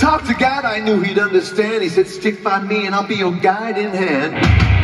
Talked to God, I knew he'd understand. He said, stick by me and I'll be your guide in hand.